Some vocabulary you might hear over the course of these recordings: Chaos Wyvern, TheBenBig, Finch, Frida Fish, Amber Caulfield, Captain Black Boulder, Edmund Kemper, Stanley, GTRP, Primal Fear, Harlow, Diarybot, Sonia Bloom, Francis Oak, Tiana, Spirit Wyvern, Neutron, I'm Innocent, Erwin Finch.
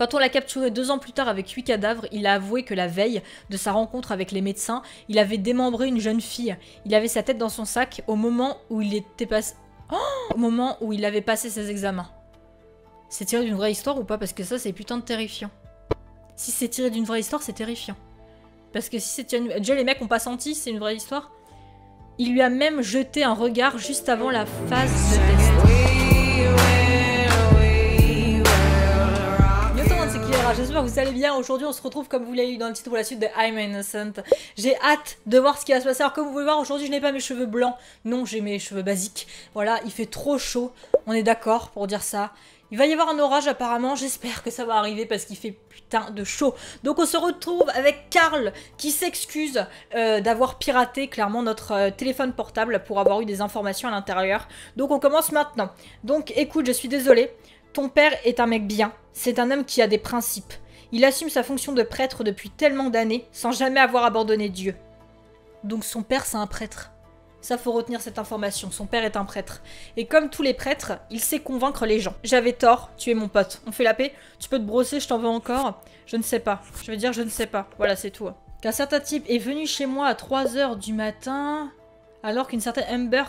Quand on l'a capturé 2 ans plus tard avec 8 cadavres, il a avoué que la veille de sa rencontre avec les médecins, il avait démembré une jeune fille. Il avait sa tête dans son sac au moment où il était passé... au moment où il avait passé ses examens. C'est tiré d'une vraie histoire ou pas? Parce que ça, c'est putain de terrifiant. Si c'est tiré d'une vraie histoire, c'est terrifiant. Parce que si c'est une... Déjà, les mecs ont pas senti, c'est une vraie histoire. Il lui a même jeté un regard juste avant la phase de test. J'espère que vous allez bien. Aujourd'hui, on se retrouve, comme vous l'avez lu dans le titre, pour la suite de I'm Innocent. J'ai hâte de voir ce qui va se passer. Alors, comme vous pouvez voir, aujourd'hui, je n'ai pas mes cheveux blancs. Non, j'ai mes cheveux basiques. Voilà, il fait trop chaud. On est d'accord pour dire ça. Il va y avoir un orage apparemment, j'espère que ça va arriver parce qu'il fait putain de chaud. Donc on se retrouve avec Carl qui s'excuse d'avoir piraté clairement notre téléphone portable pour avoir eu des informations à l'intérieur. Donc on commence maintenant. Donc écoute, je suis désolée, ton père est un mec bien, c'est un homme qui a des principes. Il assume sa fonction de prêtre depuis tellement d'années sans jamais avoir abandonné Dieu. Donc son père c'est un prêtre. Ça, faut retenir cette information. Son père est un prêtre. Et comme tous les prêtres, il sait convaincre les gens. J'avais tort, tu es mon pote. On fait la paix. Tu peux te brosser, je t'en veux encore. Je ne sais pas. Je veux dire, je ne sais pas. Voilà, c'est tout. Qu'un certain type est venu chez moi à 3 h du matin, alors qu'une certaine Amber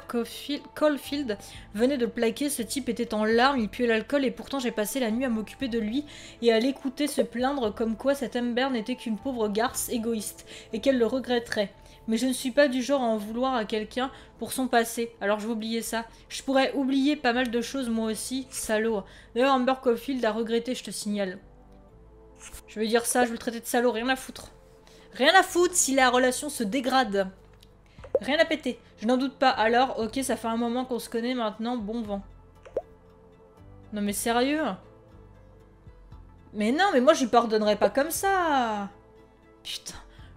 Caulfield venait de plaquer. Ce type était en larmes, il puait l'alcool et pourtant j'ai passé la nuit à m'occuper de lui et à l'écouter se plaindre comme quoi cette Amber n'était qu'une pauvre garce égoïste et qu'elle le regretterait. Mais je ne suis pas du genre à en vouloir à quelqu'un pour son passé. Alors je vais oublier ça. Je pourrais oublier pas mal de choses moi aussi, salaud. D'ailleurs, Amber Caulfield a regretté, je te signale. Je vais dire ça, je vais le traiter de salaud, rien à foutre. Rien à foutre si la relation se dégrade. Rien à péter. Je n'en doute pas. Alors, ok, ça fait un moment qu'on se connaît maintenant, bon vent. Non mais sérieux? Mais non, mais moi je lui pardonnerai pas comme ça. Putain.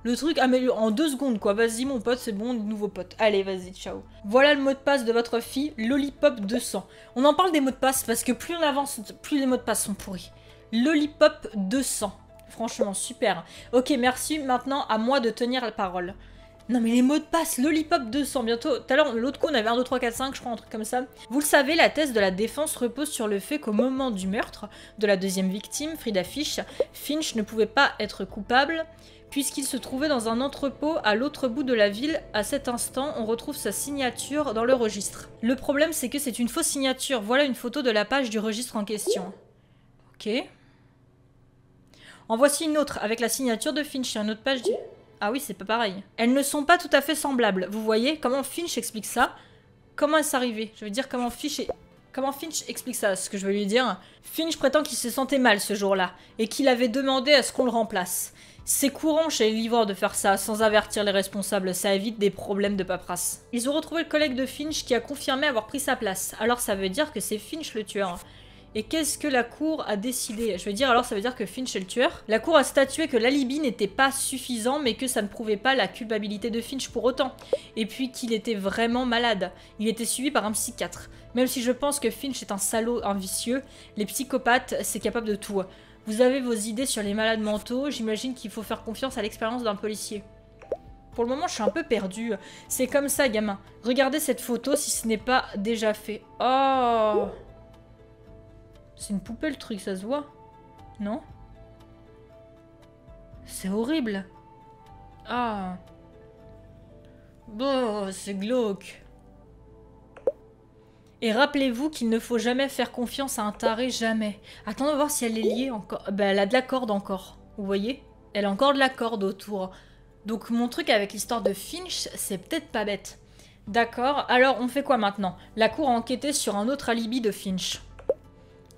Le truc améliore en 2 secondes quoi, vas-y mon pote, c'est bon, nouveau pote. Allez, vas-y, ciao. Voilà le mot de passe de votre fille, Lollipop 200. On en parle des mots de passe parce que plus on avance, plus les mots de passe sont pourris. Lollipop 200. Franchement, super. Ok, merci, maintenant à moi de tenir la parole. Non mais les mots de passe, Lollipop 200, bientôt. Tout à l'heure, l'autre coup, on avait 1, 2, 3, 4, 5, je crois, un truc comme ça. Vous le savez, la thèse de la défense repose sur le fait qu'au moment du meurtre de la deuxième victime, Frida Fish, Finch ne pouvait pas être coupable puisqu'il se trouvait dans un entrepôt à l'autre bout de la ville. À cet instant, on retrouve sa signature dans le registre. Le problème, c'est que c'est une fausse signature. Voilà une photo de la page du registre en question. Ok. En voici une autre, avec la signature de Finch et une autre page du... Ah oui, c'est pas pareil. Elles ne sont pas tout à fait semblables. Vous voyez comment Finch explique ça? Comment est-ce arrivé? Je veux dire, comment Finch explique ça, ce que je veux lui dire. Finch prétend qu'il se sentait mal ce jour-là, et qu'il avait demandé à ce qu'on le remplace. C'est courant chez les livreurs de faire ça, sans avertir les responsables, ça évite des problèmes de paperasse. Ils ont retrouvé le collègue de Finch qui a confirmé avoir pris sa place. Alors ça veut dire que c'est Finch le tueur. Et qu'est-ce que la cour a décidé? Je veux dire, alors ça veut dire que Finch est le tueur? La cour a statué que l'alibi n'était pas suffisant, mais que ça ne prouvait pas la culpabilité de Finch pour autant. Et puis qu'il était vraiment malade. Il était suivi par un psychiatre. Même si je pense que Finch est un salaud, un vicieux, les psychopathes, c'est capable de tout. Vous avez vos idées sur les malades mentaux, j'imagine qu'il faut faire confiance à l'expérience d'un policier. Pour le moment, je suis un peu perdue. C'est comme ça, gamin. Regardez cette photo si ce n'est pas déjà fait. Oh! C'est une poupée le truc, ça se voit. Non? C'est horrible. Ah. Bon, c'est glauque. Et rappelez-vous qu'il ne faut jamais faire confiance à un taré, jamais. Attendons de voir si elle est liée encore. Ben, elle a de la corde encore, vous voyez? Elle a encore de la corde autour. Donc mon truc avec l'histoire de Finch, c'est peut-être pas bête. D'accord, alors on fait quoi maintenant? La cour a enquêté sur un autre alibi de Finch.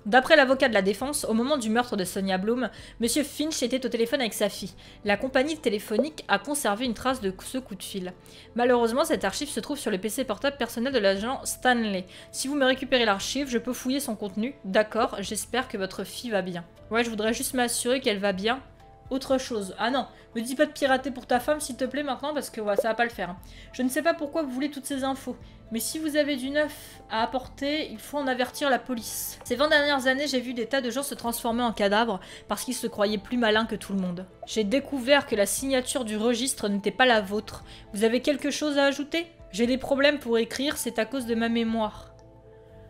D'après l'avocat de la défense, au moment du meurtre de Sonia Bloom, Monsieur Finch était au téléphone avec sa fille. La compagnie téléphonique a conservé une trace de ce coup de fil. Malheureusement, cette archive se trouve sur le PC portable personnel de l'agent Stanley. Si vous me récupérez l'archive, je peux fouiller son contenu. D'accord, j'espère que votre fille va bien. Ouais, je voudrais juste m'assurer qu'elle va bien. Autre chose. Ah non, me dis pas de pirater pour ta femme, s'il te plaît, maintenant, parce que ouais, ça va pas le faire. Je ne sais pas pourquoi vous voulez toutes ces infos. Mais si vous avez du neuf à apporter, il faut en avertir la police. Ces 20 dernières années, j'ai vu des tas de gens se transformer en cadavres parce qu'ils se croyaient plus malins que tout le monde. J'ai découvert que la signature du registre n'était pas la vôtre. Vous avez quelque chose à ajouter? J'ai des problèmes pour écrire, c'est à cause de ma mémoire.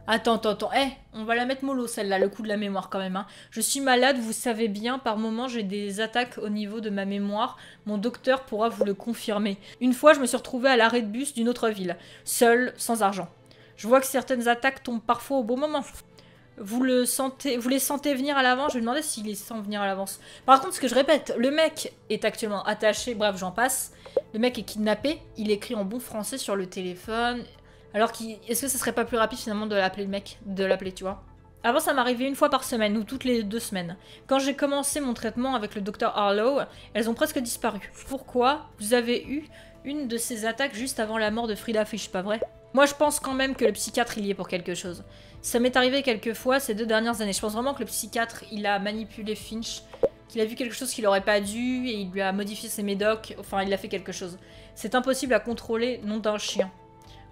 Attends. Eh, on va la mettre mollo, celle-là, le coup de la mémoire quand même. Hein. Je suis malade, vous savez bien, par moment j'ai des attaques au niveau de ma mémoire. Mon docteur pourra vous le confirmer. Une fois, je me suis retrouvée à l'arrêt de bus d'une autre ville. Seule, sans argent. Je vois que certaines attaques tombent parfois au bon moment. Vous les sentez venir à l'avance? Je me demandais s'il les sent venir à l'avance. Par contre, ce que je répète, le mec est actuellement attaché, bref, j'en passe. Le mec est kidnappé, il écrit en bon français sur le téléphone. Alors est-ce que ça serait pas plus rapide finalement de l'appeler le mec? De l'appeler, tu vois? Avant, ça m'arrivait une fois par semaine, ou toutes les 2 semaines. Quand j'ai commencé mon traitement avec le docteur Harlow, elles ont presque disparu. Pourquoi? Vous avez eu une de ces attaques juste avant la mort de Frida Fish, pas vrai? Moi, je pense quand même que le psychiatre, il y est pour quelque chose. Ça m'est arrivé quelques fois ces 2 dernières années. Je pense vraiment que le psychiatre, il a manipulé Finch, qu'il a vu quelque chose qu'il aurait pas dû, et il lui a modifié ses médocs, enfin, il a fait quelque chose. C'est impossible à contrôler, nom d'un chien.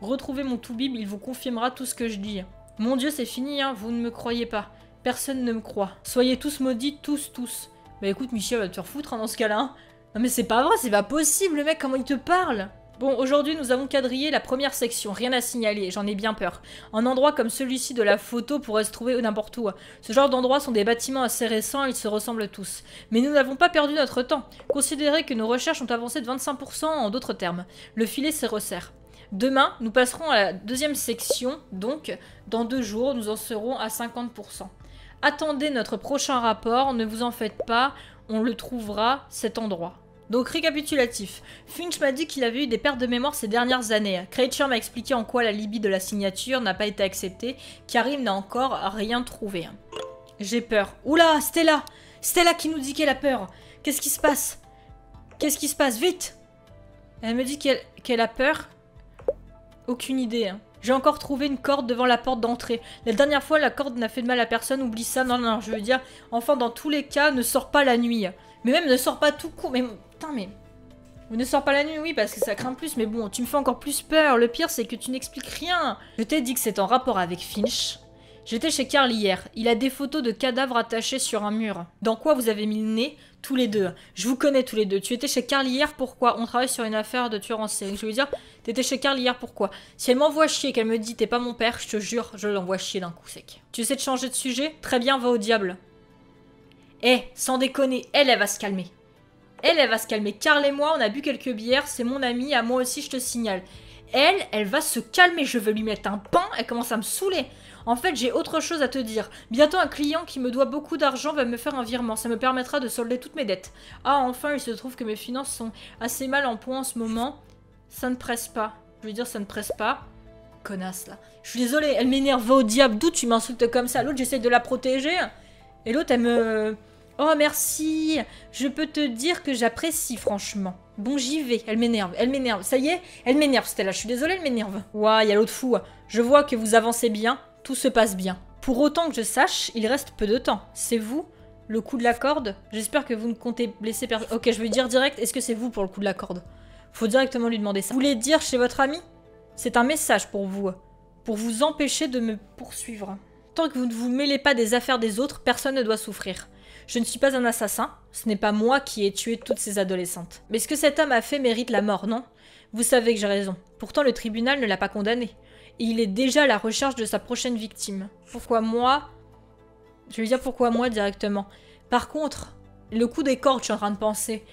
Retrouvez mon tout-bib, il vous confirmera tout ce que je dis. Mon Dieu, c'est fini, hein, vous ne me croyez pas. Personne ne me croit. Soyez tous maudits, tous. Bah écoute, Michel, va te faire foutre hein, dans ce cas-là. Hein. Non mais c'est pas vrai, c'est pas possible, le mec, comment il te parle? Bon, aujourd'hui, nous avons quadrillé la première section. Rien à signaler, j'en ai bien peur. Un endroit comme celui-ci de la photo pourrait se trouver n'importe où. Ce genre d'endroits sont des bâtiments assez récents, ils se ressemblent tous. Mais nous n'avons pas perdu notre temps. Considérez que nos recherches ont avancé de 25% en d'autres termes. Le filet se resserre. Demain, nous passerons à la 2e section, donc dans 2 jours, nous en serons à 50%. Attendez notre prochain rapport, ne vous en faites pas, on le trouvera, cet endroit. Donc récapitulatif, Finch m'a dit qu'il avait eu des pertes de mémoire ces dernières années. Creature m'a expliqué en quoi la libye de la signature n'a pas été acceptée. Karim n'a encore rien trouvé. J'ai peur. Oula, Stella! Stella qui nous dit qu'elle a peur. Qu'est-ce qui se passe? Qu'est-ce qui se passe? Vite! Elle me dit qu'elle a peur. Aucune idée. Hein. J'ai encore trouvé une corde devant la porte d'entrée. La dernière fois, la corde n'a fait de mal à personne. Oublie ça. Non, je veux dire... Enfin, dans tous les cas, ne sors pas la nuit. Mais même, ne sors pas tout court. Mais... Putain, mais... Ne sors pas la nuit, oui, parce que ça craint plus. Mais bon, tu me fais encore plus peur. Le pire, c'est que tu n'expliques rien. Je t'ai dit que c'est en rapport avec Finch. J'étais chez Carl hier. Il a des photos de cadavres attachés sur un mur. Dans quoi vous avez mis le nez? Tous les deux. Je vous connais tous les deux. Tu étais chez Carl hier, pourquoi? On travaille sur une affaire de tueur en série. Je veux dire, t'étais chez Carl hier, pourquoi? Si elle m'envoie chier, qu'elle me dit t'es pas mon père, je te jure, je l'envoie chier d'un coup sec. Tu essaies de changer de sujet? Très bien, va au diable. Eh, sans déconner, elle va se calmer. Elle va se calmer. Carl et moi, on a bu quelques bières, c'est mon ami, à moi aussi, je te signale. Elle va se calmer, je veux lui mettre un pain, elle commence à me saouler. En fait, j'ai autre chose à te dire. Bientôt, un client qui me doit beaucoup d'argent va me faire un virement. Ça me permettra de solder toutes mes dettes. Ah, enfin, il se trouve que mes finances sont assez mal en point en ce moment. Ça ne presse pas. Je veux dire, ça ne presse pas. Connasse, là. Je suis désolée, elle m'énerve. Va au diable, d'où tu m'insultes comme ça? L'autre, j'essaie de la protéger. Et l'autre, elle me... Oh, merci. Je peux te dire que j'apprécie, franchement. Bon, j'y vais. Elle m'énerve. Ça y est, elle m'énerve, Stella. Je suis désolée, elle m'énerve. Ouah, il y a l'autre fou. Je vois que vous avancez bien. Tout se passe bien. Pour autant que je sache, il reste peu de temps. C'est vous, le coup de la corde? J'espère que vous ne comptez blesser personne. Ok, je vais dire direct, est-ce que c'est vous pour le coup de la corde? Faut directement lui demander ça. Vous voulez dire chez votre ami? C'est un message pour vous. Pour vous empêcher de me poursuivre. Tant que vous ne vous mêlez pas des affaires des autres, personne ne doit souffrir. Je ne suis pas un assassin. Ce n'est pas moi qui ai tué toutes ces adolescentes. Mais ce que cet homme a fait mérite la mort, non? Vous savez que j'ai raison. Pourtant, le tribunal ne l'a pas condamné. Et il est déjà à la recherche de sa prochaine victime. Pourquoi moi? Je vais dire pourquoi moi directement. Par contre, le coup des cordes, je suis en train de penser.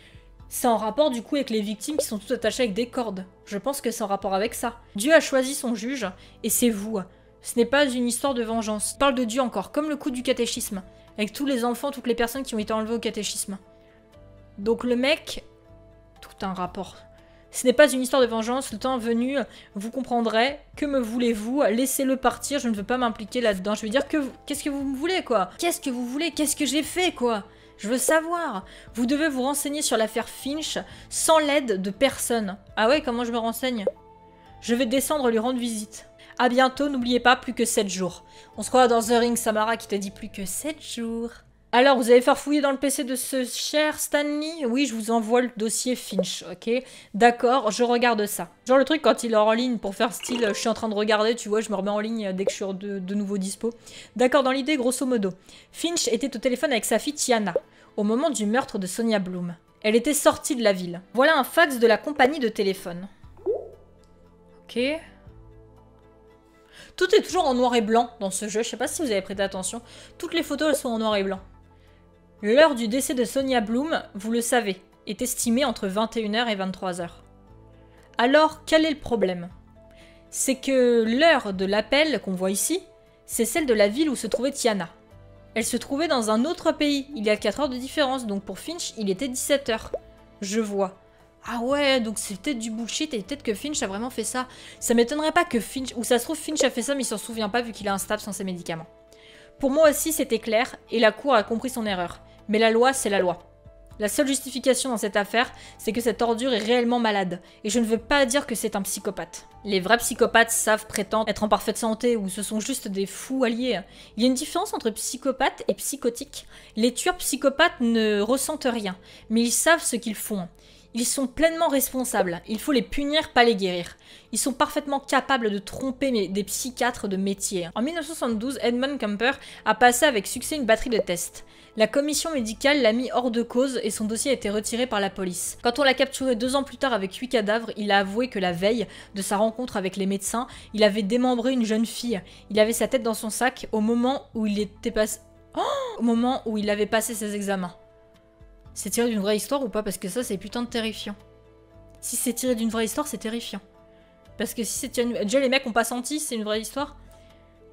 C'est en rapport du coup avec les victimes qui sont toutes attachées avec des cordes. Je pense que c'est en rapport avec ça. Dieu a choisi son juge, et c'est vous. Ce n'est pas une histoire de vengeance. Je parle de Dieu encore, comme le coup du catéchisme. Avec tous les enfants, toutes les personnes qui ont été enlevées au catéchisme. Donc le mec... Tout un rapport... Ce n'est pas une histoire de vengeance, le temps venu, vous comprendrez, que me voulez-vous, laissez-le partir, je ne veux pas m'impliquer là-dedans, je veux dire que vous... Qu'est-ce que vous me voulez, quoi? Qu'est-ce que vous voulez? Qu'est-ce que j'ai fait, quoi? Je veux savoir. Vous devez vous renseigner sur l'affaire Finch, sans l'aide de personne. Ah ouais, comment je me renseigne? Je vais descendre lui rendre visite. À bientôt, n'oubliez pas, plus que 7 jours. On se croit dans The Ring, Samara qui t'a dit plus que 7 jours. Alors, vous allez faire fouiller dans le PC de ce cher Stanley? Oui, je vous envoie le dossier Finch, ok? D'accord, je regarde ça. Genre le truc quand il est en ligne pour faire style, je suis en train de regarder, tu vois, je me remets en ligne dès que je suis de nouveau dispo. D'accord, dans l'idée, grosso modo. Finch était au téléphone avec sa fille Tiana, au moment du meurtre de Sonia Bloom. Elle était sortie de la ville. Voilà un fax de la compagnie de téléphone. Ok. Tout est toujours en noir et blanc dans ce jeu. Je sais pas si vous avez prêté attention. Toutes les photos, elles sont en noir et blanc. L'heure du décès de Sonia Bloom, vous le savez, est estimée entre 21h et 23h. Alors, quel est le problème? C'est que l'heure de l'appel qu'on voit ici, c'est celle de la ville où se trouvait Tiana. Elle se trouvait dans un autre pays. Il y a 4 heures de différence, donc pour Finch, il était 17h. Je vois. Ah ouais, donc c'est peut-être du bullshit et peut-être que Finch a vraiment fait ça. Ça m'étonnerait pas que Finch... Ou ça se trouve, Finch a fait ça mais il s'en souvient pas vu qu'il a un stab sans ses médicaments. Pour moi aussi, c'était clair et la cour a compris son erreur. Mais la loi, c'est la loi. La seule justification dans cette affaire, c'est que cette ordure est réellement malade. Et je ne veux pas dire que c'est un psychopathe. Les vrais psychopathes savent prétendre être en parfaite santé ou ce sont juste des fous alliés. Il y a une différence entre psychopathe et psychotique. Les tueurs psychopathes ne ressentent rien, mais ils savent ce qu'ils font. Ils sont pleinement responsables. Il faut les punir, pas les guérir. Ils sont parfaitement capables de tromper des psychiatres de métier. En 1972, Edmund Kemper a passé avec succès une batterie de tests. La commission médicale l'a mis hors de cause et son dossier a été retiré par la police. Quand on l'a capturé 2 ans plus tard avec 8 cadavres, il a avoué que la veille de sa rencontre avec les médecins, il avait démembré une jeune fille. Il avait sa tête dans son sac au moment où il avait passé ses examens. C'est tiré d'une vraie histoire ou pas? Parce que ça, c'est putain de terrifiant. Si c'est tiré d'une vraie histoire, c'est terrifiant. Parce que si c'est tiré d'une... Déjà, les mecs ont pas senti, c'est une vraie histoire.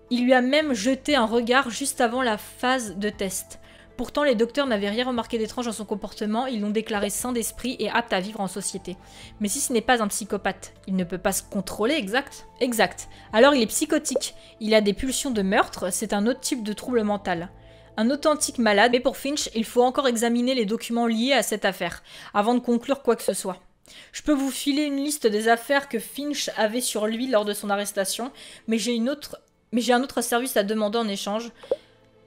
Il lui a même jeté un regard juste avant la phase de test. Pourtant, les docteurs n'avaient rien remarqué d'étrange dans son comportement. Ils l'ont déclaré sain d'esprit et apte à vivre en société. Mais si ce n'est pas un psychopathe, il ne peut pas se contrôler, exact? Exact. Alors, il est psychotique. Il a des pulsions de meurtre. C'est un autre type de trouble mental. Un authentique malade, mais pour Finch, il faut encore examiner les documents liés à cette affaire, avant de conclure quoi que ce soit. Je peux vous filer une liste des affaires que Finch avait sur lui lors de son arrestation, mais j'ai un autre service à demander en échange.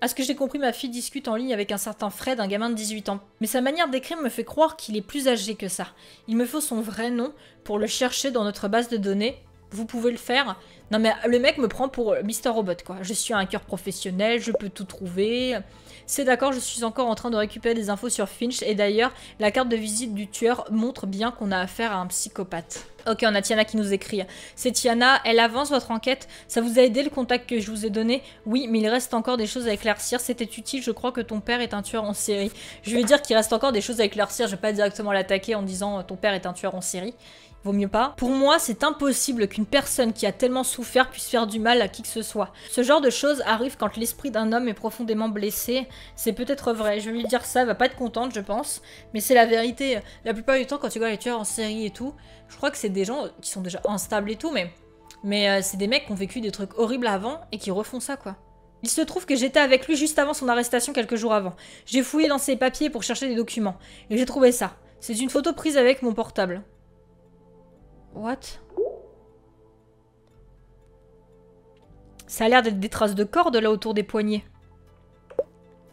À ce que j'ai compris, ma fille discute en ligne avec un certain Fred, un gamin de 18 ans. Mais sa manière d'écrire me fait croire qu'il est plus âgé que ça. Il me faut son vrai nom pour le chercher dans notre base de données. Vous pouvez le faire. Non mais le mec me prend pour Mr. Robot quoi. Je suis un hacker professionnel, je peux tout trouver. C'est d'accord, je suis encore en train de récupérer des infos sur Finch. Et d'ailleurs, la carte de visite du tueur montre bien qu'on a affaire à un psychopathe. Ok, on a Tiana qui nous écrit. C'est Tiana, elle avance votre enquête. Ça vous a aidé le contact que je vous ai donné? Oui, mais il reste encore des choses à éclaircir. C'était utile, je crois que ton père est un tueur en série. Je vais dire qu'il reste encore des choses à éclaircir. Je vais pas directement l'attaquer en disant ton père est un tueur en série. Vaut mieux pas. Pour moi, c'est impossible qu'une personne qui a tellement souffert puisse faire du mal à qui que ce soit. Ce genre de choses arrive quand l'esprit d'un homme est profondément blessé. C'est peut-être vrai. Je vais lui dire ça, elle va pas être contente, je pense. Mais c'est la vérité. La plupart du temps, quand tu vois les tueurs en série et tout, je crois que c'est des gens qui sont déjà instables et tout, mais c'est des mecs qui ont vécu des trucs horribles avant et qui refont ça, quoi. Il se trouve que j'étais avec lui juste avant son arrestation, quelques jours avant. J'ai fouillé dans ses papiers pour chercher des documents. Et j'ai trouvé ça. C'est une photo prise avec mon portable. What? Ça a l'air d'être des traces de corde là autour des poignets.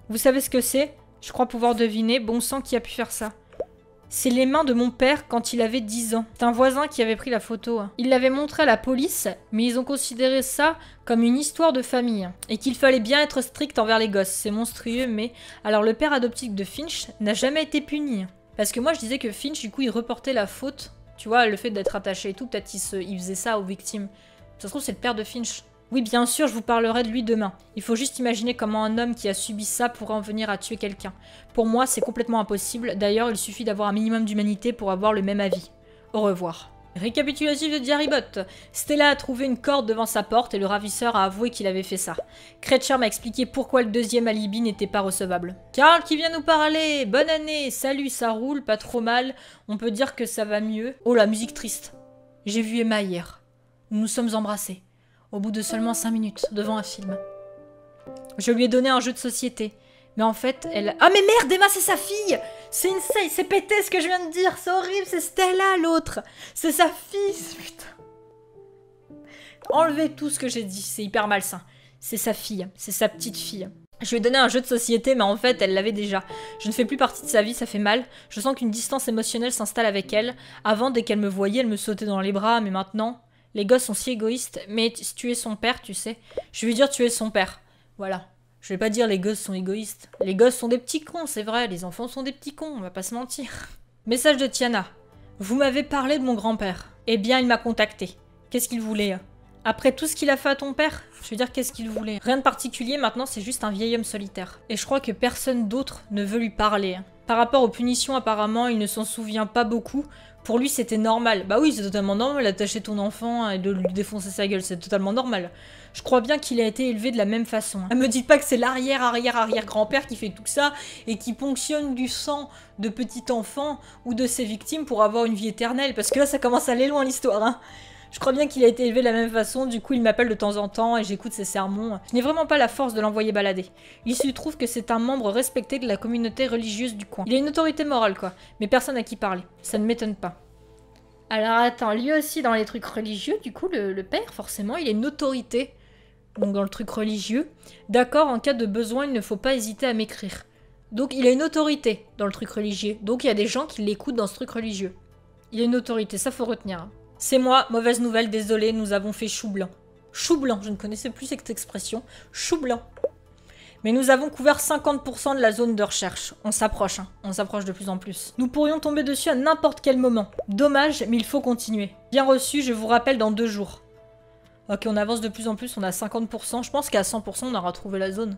Vous savez ce que c'est? Je crois pouvoir deviner. Bon sang, qui a pu faire ça? C'est les mains de mon père quand il avait 10 ans. C'est un voisin qui avait pris la photo. Il l'avait montré à la police, mais ils ont considéré ça comme une histoire de famille. Et qu'il fallait bien être strict envers les gosses. C'est monstrueux, mais... Alors le père adoptif de Finch n'a jamais été puni. Parce que moi je disais que Finch, du coup, il reportait la faute... Tu vois, le fait d'être attaché et tout, peut-être il faisait ça aux victimes. Ça se trouve, c'est le père de Finch. Oui, bien sûr, je vous parlerai de lui demain. Il faut juste imaginer comment un homme qui a subi ça pourrait en venir à tuer quelqu'un. Pour moi, c'est complètement impossible. D'ailleurs, il suffit d'avoir un minimum d'humanité pour avoir le même avis. Au revoir. Récapitulatif de Diarybot. Stella a trouvé une corde devant sa porte et le ravisseur a avoué qu'il avait fait ça. Kretcher m'a expliqué pourquoi le deuxième alibi n'était pas recevable. Karl qui vient nous parler. Bonne année. Salut, ça roule, pas trop mal. On peut dire que ça va mieux. Oh la musique triste. J'ai vu Emma hier. Nous nous sommes embrassés. Au bout de seulement 5 minutes, devant un film. Je lui ai donné un jeu de société. Mais en fait, elle... Ah mais merde, Emma, c'est sa fille! C'est une... C'est pété ce que je viens de dire, c'est horrible, c'est Stella l'autre! C'est sa fille, putain! Enlevez tout ce que j'ai dit, c'est hyper malsain. C'est sa fille, c'est sa petite fille. Je lui ai donné un jeu de société, mais en fait, elle l'avait déjà. Je ne fais plus partie de sa vie, ça fait mal. Je sens qu'une distance émotionnelle s'installe avec elle. Avant, dès qu'elle me voyait, elle me sautait dans les bras, mais maintenant... Les gosses sont si égoïstes, mais tu es son père, tu sais. Je vais lui dire tu es son père, voilà. Je vais pas dire les gosses sont égoïstes. Les gosses sont des petits cons, c'est vrai. Les enfants sont des petits cons, on va pas se mentir. Message de Tiana. Vous m'avez parlé de mon grand-père. Eh bien, il m'a contacté. Qu'est-ce qu'il voulait? Après tout ce qu'il a fait à ton père, je veux dire, qu'est-ce qu'il voulait? Rien de particulier, maintenant c'est juste un vieil homme solitaire. Et je crois que personne d'autre ne veut lui parler. Par rapport aux punitions, apparemment, il ne s'en souvient pas beaucoup. Pour lui, c'était normal. Bah oui, c'est totalement normal d'attacher ton enfant et de lui défoncer sa gueule, c'est totalement normal. Je crois bien qu'il a été élevé de la même façon. Ne me dites pas que c'est l'arrière-arrière-arrière-grand-père qui fait tout ça et qui ponctionne du sang de petits enfants ou de ses victimes pour avoir une vie éternelle, parce que là, ça commence à aller loin l'histoire, hein. Je crois bien qu'il a été élevé de la même façon, du coup il m'appelle de temps en temps et j'écoute ses sermons. Je n'ai vraiment pas la force de l'envoyer balader. Il se trouve que c'est un membre respecté de la communauté religieuse du coin. Il a une autorité morale quoi, mais personne à qui parler. Ça ne m'étonne pas. Alors attends, lui aussi dans les trucs religieux, du coup le père forcément, il a une autorité. Donc dans le truc religieux. D'accord, en cas de besoin il ne faut pas hésiter à m'écrire. Donc il a une autorité dans le truc religieux. Donc il y a des gens qui l'écoutent dans ce truc religieux. Il a une autorité, ça faut retenir. C'est moi, mauvaise nouvelle, désolé, nous avons fait chou blanc. Chou blanc, je ne connaissais plus cette expression. Chou blanc. Mais nous avons couvert 50% de la zone de recherche. On s'approche, hein. On s'approche de plus en plus. Nous pourrions tomber dessus à n'importe quel moment. Dommage, mais il faut continuer. Bien reçu, je vous rappelle dans 2 jours. Ok, on avance de plus en plus, on a 50%. Je pense qu'à 100%, on aura trouvé la zone.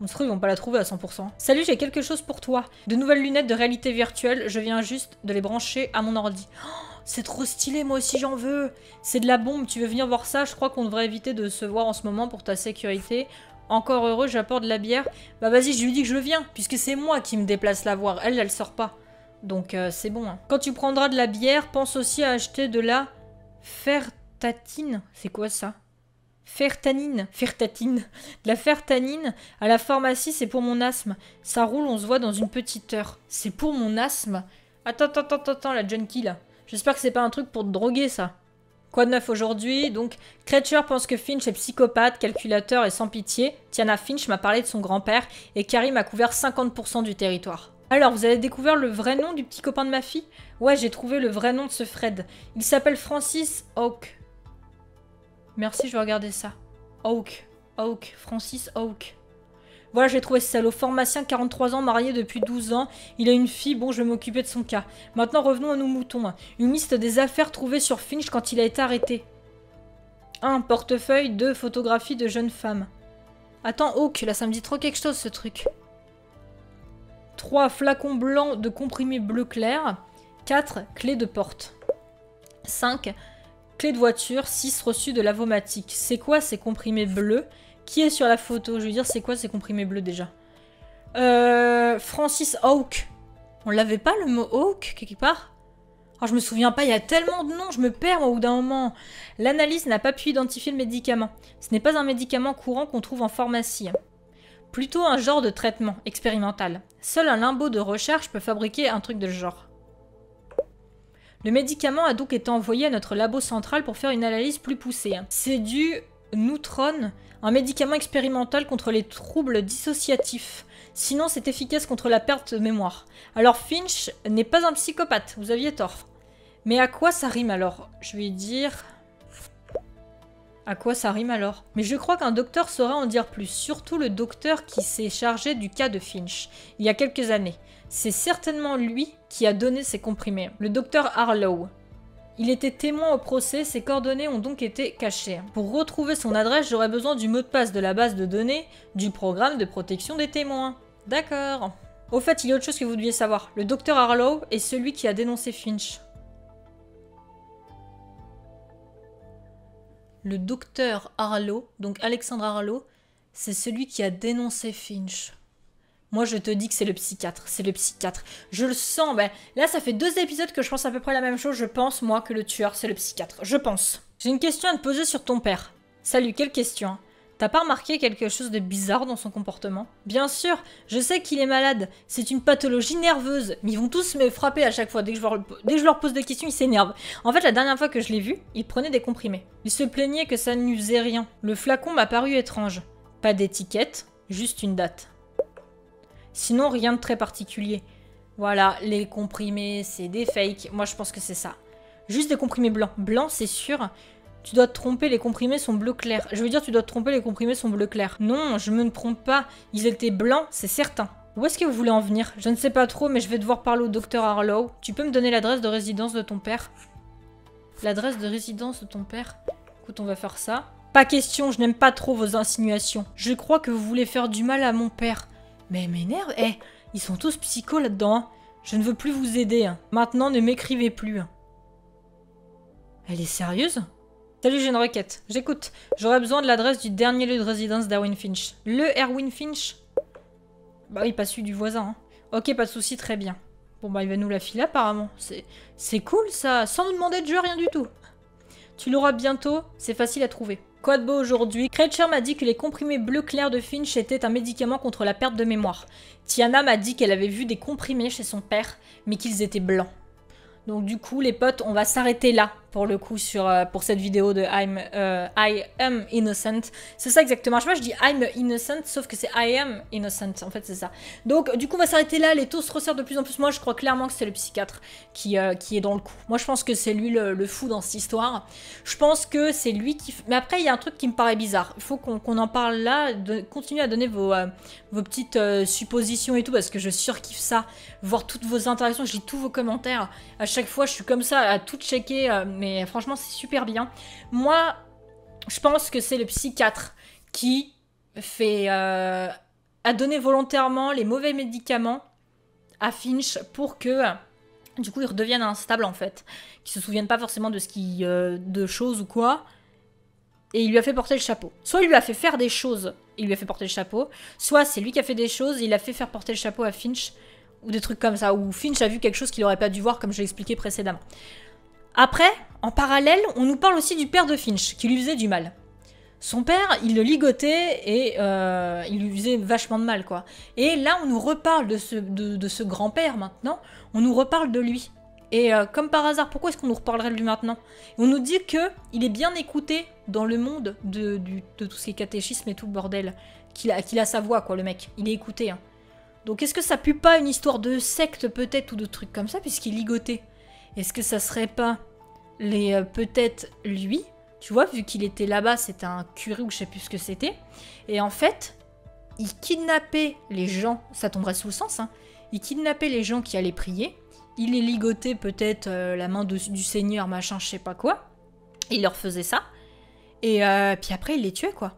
On se trouve, ils vont pas la trouver à 100%. Salut, j'ai quelque chose pour toi. De nouvelles lunettes de réalité virtuelle, je viens juste de les brancher à mon ordi. Oh, c'est trop stylé, moi aussi j'en veux. C'est de la bombe, tu veux venir voir ça? Je crois qu'on devrait éviter de se voir en ce moment pour ta sécurité. Encore heureux, j'apporte de la bière. Bah vas-y, je lui dis que je viens, puisque c'est moi qui me déplace la voir. Elle, elle sort pas. Donc c'est bon. Hein. Quand tu prendras de la bière, pense aussi à acheter de la fertatine. C'est quoi ça? Fertanine, fertatine, de la fertanine à la pharmacie, c'est pour mon asthme. Ça roule, on se voit dans une petite heure. C'est pour mon asthme? Attends, la junkie là. J'espère que c'est pas un truc pour te droguer ça. Quoi de neuf aujourd'hui? Donc, Creature pense que Finch est psychopathe, calculateur et sans pitié. Tiana Finch m'a parlé de son grand-père et Karim a couvert 50% du territoire. Alors, vous avez découvert le vrai nom du petit copain de ma fille? Ouais, j'ai trouvé le vrai nom de ce Fred. Il s'appelle Francis Oak. Merci, je vais regarder ça. Oak, Francis Oak. Voilà, j'ai trouvé ce salaud. Pharmacien, 43 ans, marié depuis 12 ans. Il a une fille, bon, je vais m'occuper de son cas. Maintenant, revenons à nos moutons. Une liste des affaires trouvées sur Finch quand il a été arrêté. 1. Portefeuille, 2. Photographies de jeunes femmes. Attends, Oak, là, ça me dit trop quelque chose, ce truc. 3. Flacon blanc de comprimé bleu clair. 4. Clé de porte. 5. Clé de voiture, 6 reçus de l'avomatique. C'est quoi ces comprimés bleus? Qui est sur la photo? Je veux dire, c'est quoi ces comprimés bleus déjà? Francis Oak. On l'avait pas le mot Oak quelque part? Oh, je me souviens pas, il y a tellement de noms, je me perds au bout d'un moment. L'analyse n'a pas pu identifier le médicament. Ce n'est pas un médicament courant qu'on trouve en pharmacie. Plutôt un genre de traitement expérimental. Seul un labo de recherche peut fabriquer un truc de ce genre. Le médicament a donc été envoyé à notre labo central pour faire une analyse plus poussée. C'est du Neutron, un médicament expérimental contre les troubles dissociatifs. Sinon, c'est efficace contre la perte de mémoire. Alors Finch n'est pas un psychopathe, vous aviez tort. Mais à quoi ça rime alors? Je vais dire... À quoi ça rime alors? Mais je crois qu'un docteur saura en dire plus, surtout le docteur qui s'est chargé du cas de Finch, il y a quelques années. C'est certainement lui qui a donné ces comprimés, le docteur Harlow. Il était témoin au procès, ses coordonnées ont donc été cachées. Pour retrouver son adresse, j'aurais besoin du mot de passe de la base de données du programme de protection des témoins. D'accord. Au fait, il y a autre chose que vous deviez savoir. Le docteur Harlow est celui qui a dénoncé Finch. Le docteur Harlow, donc Alexandre Harlow, c'est celui qui a dénoncé Finch. Moi, je te dis que c'est le psychiatre, c'est le psychiatre. Je le sens, ben, là, ça fait 2 épisodes que je pense à peu près la même chose. Je pense, moi, que le tueur, c'est le psychiatre. Je pense. J'ai une question à te poser sur ton père. Salut, quelle question? T'as pas remarqué quelque chose de bizarre dans son comportement? Bien sûr, je sais qu'il est malade. C'est une pathologie nerveuse. Mais ils vont tous me frapper à chaque fois. Dès que je leur pose des questions, ils s'énervent. En fait, la dernière fois que je l'ai vu, il prenait des comprimés. Il se plaignait que ça n'usait rien. Le flacon m'a paru étrange. Pas d'étiquette, juste une date. Sinon, rien de très particulier. Voilà, les comprimés, c'est des fakes. Moi, je pense que c'est ça. Juste des comprimés blancs. Blanc, c'est sûr. Tu dois te tromper, les comprimés sont bleu clair. Je veux dire, tu dois te tromper, les comprimés sont bleu clair. Non, je me ne trompe pas. Ils étaient blancs, c'est certain. Où est-ce que vous voulez en venir? Je ne sais pas trop, mais je vais devoir parler au docteur Harlow. Tu peux me donner l'adresse de résidence de ton père? L'adresse de résidence de ton père? écoute, on va faire ça. Pas question, je n'aime pas trop vos insinuations. Je crois que vous voulez faire du mal à mon père. Mais m'énerve, eh, ils sont tous psychos là-dedans. Hein. Je ne veux plus vous aider. Hein. Maintenant, ne m'écrivez plus. Hein. Elle est sérieuse ? Salut, j'ai une requête. J'écoute. J'aurais besoin de l'adresse du dernier lieu de résidence d'Erwin Finch. Le Erwin Finch ? Bah oui, pas celui du voisin. Hein. Ok, pas de souci, très bien. Bon bah il va nous la filer apparemment. C'est cool ça, sans nous demander de jeu, rien du tout. Tu l'auras bientôt, c'est facile à trouver. Quoi de beau aujourd'hui? Creature m'a dit que les comprimés bleu clair de Finch étaient un médicament contre la perte de mémoire. Tiana m'a dit qu'elle avait vu des comprimés chez son père, mais qu'ils étaient blancs. Donc du coup, les potes, on va s'arrêter là, pour le coup, pour cette vidéo de I am Innocent. C'est ça exactement, je sais pas, je dis I'm Innocent, sauf que c'est I am Innocent, en fait c'est ça. Donc du coup, on va s'arrêter là, les taux se resserrent de plus en plus. Moi, je crois clairement que c'est le psychiatre qui est dans le coup. Moi, je pense que c'est lui le fou dans cette histoire. Je pense que c'est lui qui... Mais après, il y a un truc qui me paraît bizarre. Il faut qu'on en parle là, continuez à donner vos petites suppositions et tout, parce que je surkiffe ça. Voir toutes vos interactions, je lis tous vos commentaires. À chaque fois, je suis comme ça à tout checker, mais franchement, c'est super bien. Moi, je pense que c'est le psychiatre qui a donné volontairement les mauvais médicaments à Finch pour que, du coup, il redevienne instable, en fait. Qu'il se souvienne pas forcément de choses ou quoi. Et il lui a fait porter le chapeau. Soit il lui a fait faire des choses, il lui a fait porter le chapeau. Soit c'est lui qui a fait des choses, il a fait faire porter le chapeau à Finch. Ou des trucs comme ça, où Finch a vu quelque chose qu'il n'aurait pas dû voir, comme je l'ai expliqué précédemment. Après, en parallèle, on nous parle aussi du père de Finch, qui lui faisait du mal. Son père, il le ligotait et il lui faisait vachement de mal, quoi. Et là, on nous reparle de ce grand-père, maintenant. On nous reparle de lui. Et comme par hasard, pourquoi est-ce qu'on nous reparlerait de lui maintenant? On nous dit qu'il est bien écouté dans le monde de tout ce qui est catéchisme et tout le bordel. Qu'il a sa voix, quoi, le mec. Il est écouté, hein. Donc est-ce que ça pue pas une histoire de secte peut-être ou de trucs comme ça puisqu'il ligotait? Est-ce que ça serait pas peut-être lui? Tu vois, vu qu'il était là-bas, c'était un curé ou je sais plus ce que c'était. Et en fait, il kidnappait les gens, ça tomberait sous le sens, hein. Il kidnappait les gens qui allaient prier. Il les ligotait peut-être la main du Seigneur, machin, je sais pas quoi. Il leur faisait ça. Et puis après, il les tuait, quoi.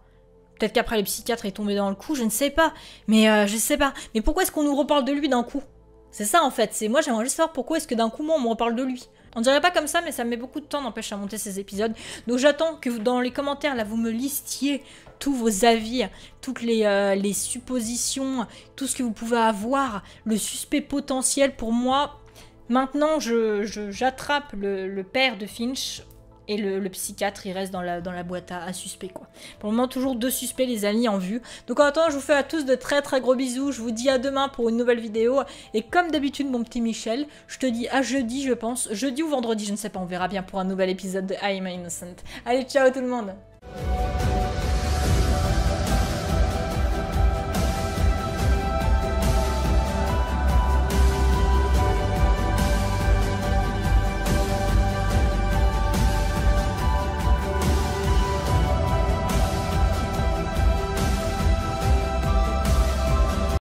Peut-être qu'après, le psychiatre est tombé dans le coup, je ne sais pas. Mais je sais pas. Mais pourquoi est-ce qu'on nous reparle de lui d'un coup? C'est ça, en fait. C'est moi, j'aimerais juste savoir pourquoi est-ce que d'un coup, moi, on me reparle de lui. On dirait pas comme ça, mais ça me met beaucoup de temps d'empêcher à monter ces épisodes. Donc j'attends que dans les commentaires, là, vous me listiez tous vos avis, toutes les suppositions, tout ce que vous pouvez avoir, le suspect potentiel pour moi. Maintenant, j'attrape le père de Finch... Et le psychiatre, il reste dans la boîte à suspects, quoi. Pour le moment, toujours 2 suspects, les amis, en vue. Donc en attendant, je vous fais à tous de très très gros bisous. Je vous dis à demain pour une nouvelle vidéo. Et comme d'habitude, mon petit Michel, je te dis à jeudi, je pense. Jeudi ou vendredi, je ne sais pas, on verra bien pour un nouvel épisode de I'm Innocent. Allez, ciao tout le monde!